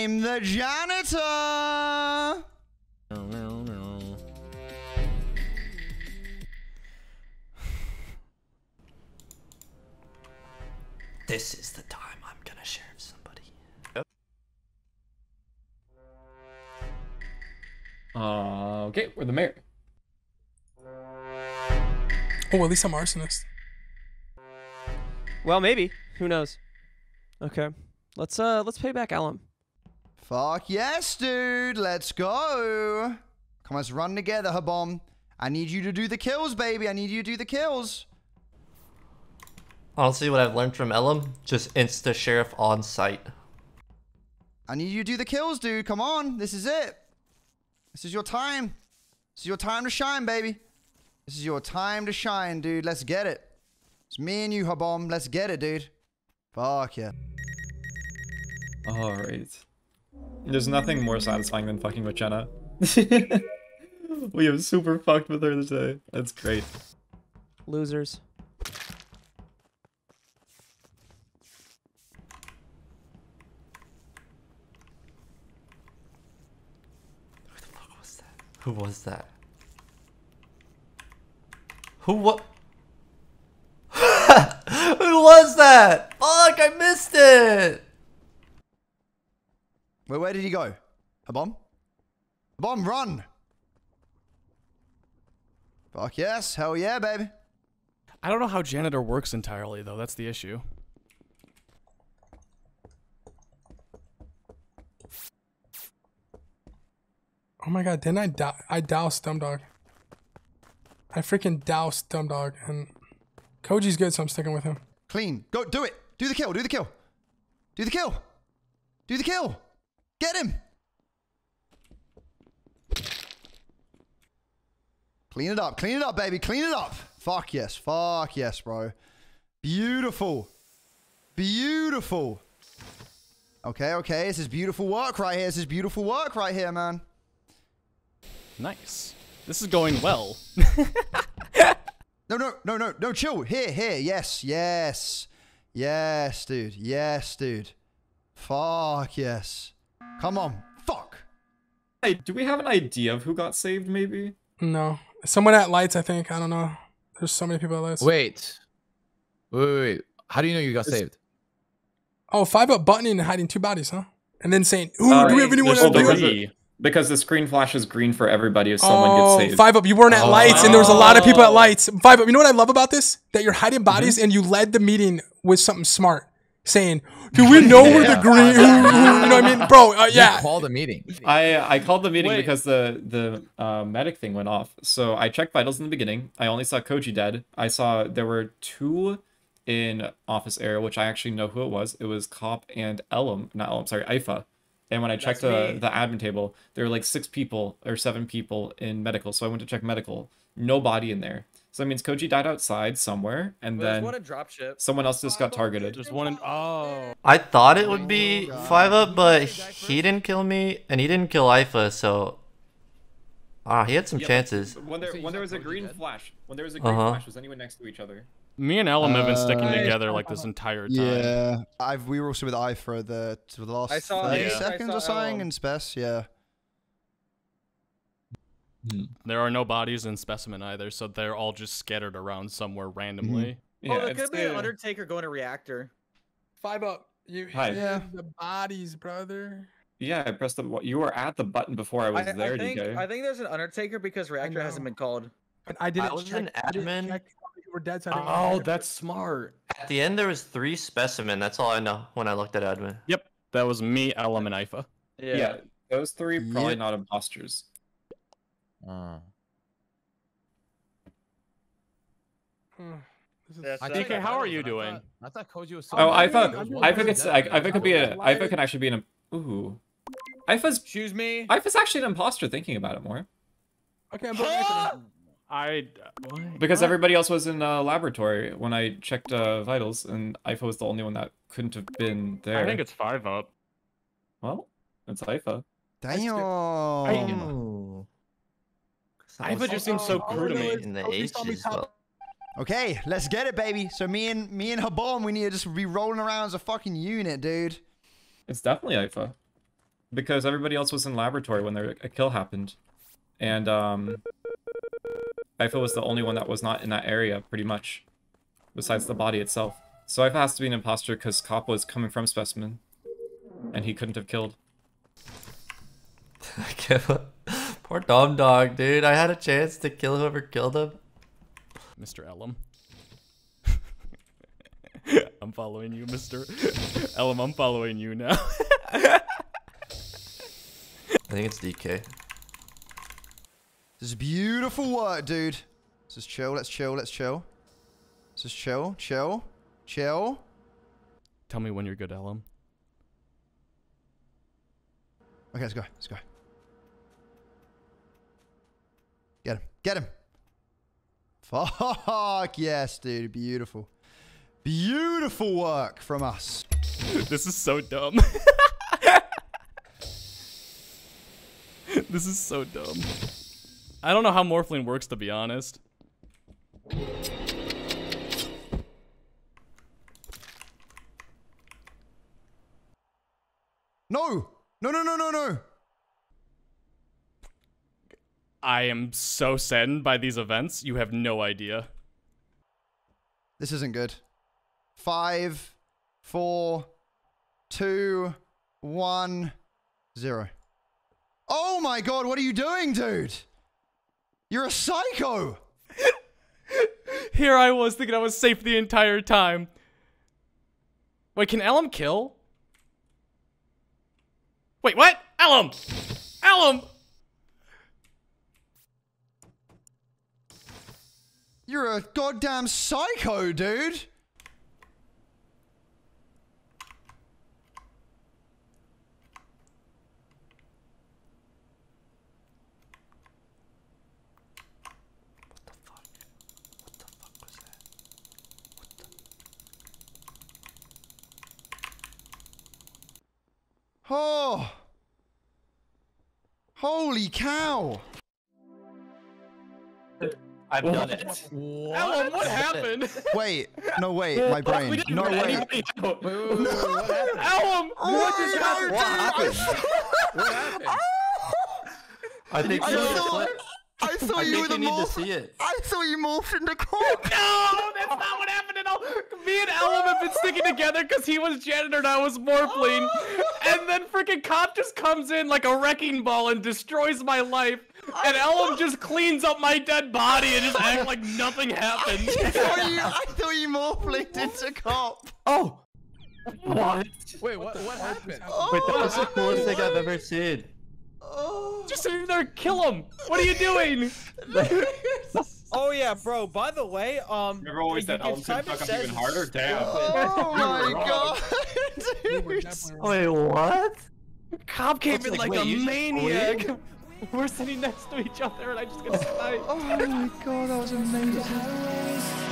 I'm the janitor. No. This is the time I'm gonna sheriff somebody. Okay, we're the mayor. Oh, at least I'm arsonist. Well, maybe. Who knows? Okay, let's pay back Ellum. Fuck yes, dude. Let's go. Come on, let's run together, Hbomb. I need you to do the kills, baby. I need you to do the kills. Honestly, what I've learned from Ellum, just insta sheriff on site. I need you to do the kills, dude. Come on, this is it. This is your time. This is your time to shine, baby. This is your time to shine, dude. Let's get it. It's me and you, Hbomb. Let's get it, dude. Fuck yeah. Alright. There's nothing more satisfying than fucking with Jenna. We have super fucked with her today. That's great. Losers. Who the fuck was that? Who was that? Who what? Who was that? Fuck, I missed it! Wait, where did he go? Hbomb? Hbomb, run! Fuck yes, hell yeah, baby. I don't know how janitor works entirely, though. That's the issue. Oh my god, didn't I doused Dumbdog. I freaking doused Dumbdog, and Koji's good, so I'm sticking with him. Clean. Go, do it. Do the kill. Do the kill. Do the kill. Do the kill. Get him. Clean it up. Clean it up, baby. Clean it up. Fuck yes. Fuck yes, bro. Beautiful. Beautiful. Okay, okay. This is beautiful work right here. This is beautiful work right here, man. Nice. This is going well. No, chill. Here. Yes, dude. Yes, dude. Fuck, yes. Come on. Fuck. Hey, do we have an idea of who got saved, maybe? No. Someone at lights, I think. I don't know. There's so many people at lights. Wait. How do you know you got saved? Oh, 5up buttoning and hiding two bodies, huh? And then saying, ooh, do we have anyone at lights? Because the screen flashes green for everybody if someone gets saved. 5up, you weren't at lights, and there was a lot of people at lights. 5up, you know what I love about this? That you're hiding bodies, and you led the meeting with something smart, saying, "Do we know where the green?" You know what I mean, bro? Yeah. You called the meeting. I called the meeting because the medic thing went off. So I checked vitals in the beginning. I only saw Koji dead. I saw there were two in office area, which I actually know who it was. It was Cop and Ellum. Not Ellum, sorry, Aipha. And when I checked the admin table, there were like 6 people or 7 people in medical. So I went to check medical. No body in there. So that means Koji died outside somewhere, and then what a drop ship. Someone else just got targeted. There's one in... Oh. I thought it would be 5up, but he didn't kill me, and he didn't kill Aipha, so... Ah, he had some chances. When there was a green flash, was anyone next to each other? Me and Ellum have been sticking together like this entire time. Yeah, we were also with Aipha for the last 30 seconds or something in Spess, yeah. There are no bodies in Specimen either, so they're all just scattered around somewhere randomly. Yeah, oh, there could be an Undertaker going to Reactor. 5up. You have the bodies, brother. Yeah, I pressed the... You were at the button before I was there, DK. I think there's an Undertaker because Reactor hasn't been called. But I didn't check. We're dead, so that's smart. At the end, there was 3 Specimen. That's all I know when I looked at admin. Yep, that was me, Ellum, and Aipha. Yeah, those 3 probably not imposters. DK, how are you doing? I thought Koji was. Aipha can actually be an. Ooh, Aipha's. Excuse me. Aipha's actually an imposter. Thinking about it more. Okay, but because everybody else was in laboratory when I checked vitals, and Aipha was the only one that couldn't have been there. I think it's 5up. Well, it's Aipha. Damn. Aipha just seems so crude to me. Okay, let's get it, baby. So me and Hbomb, we need to just be rolling around as a fucking unit, dude. It's definitely Aipha. because everybody else was in laboratory when a kill happened. And Aipha was the only one that was not in that area, pretty much, besides the body itself. So Aipha has to be an imposter because Cop was coming from Specimen, and he couldn't have killed. Poor Dumbdog, dude. I had a chance to kill whoever killed him. Mr. Ellum. I'm following you, Mr. Ellum. I'm following you now. I think it's DK. This is beautiful work, dude. This is chill. Let's chill. Let's chill. This is chill. Chill. Chill. Tell me when you're good, Ellum. Okay, let's go. Let's go. Get him. Get him. Fuck yes, dude. Beautiful. Beautiful work from us. This is so dumb. This is so dumb. I don't know how Morphling works, to be honest. No! No, no, no, no, no! I am so saddened by these events. You have no idea. This isn't good. 5, 4, 2, 1, 0. Oh my god, what are you doing, dude? You're a psycho! Here I was thinking I was safe the entire time. Wait, can Ellum kill? Wait, what? Ellum! Ellum! You're a goddamn psycho, dude! Oh! Holy cow! I've done it. What? Ellum, what happened? Wait, no, wait, my brain. No, wait. Wait, wait, wait, wait, no. Ellum, what just happened? What happened? What happened? I thought you were the morph. I thought you morphed into Cop. No, that's not what happened at all. Me and Ellum have been sticking together because he was janitor and I was Morphling. And then freaking Cop just comes in like a wrecking ball and destroys my life. And Ellum just cleans up my dead body and just acts like nothing happened. I thought you Morphling into Cop. Oh. What? Wait, what happened? Oh, wait, that was the coolest thing I've ever seen. Oh. Just sit there and kill him! What are you doing? Oh yeah, bro, by the way, remember always that Ellum could fuck up even harder? Damn. Oh my god! Dude. Wait, what? Cop came in like a maniac! We're sitting next to each other and I just got sniped. Oh my god, that was amazing.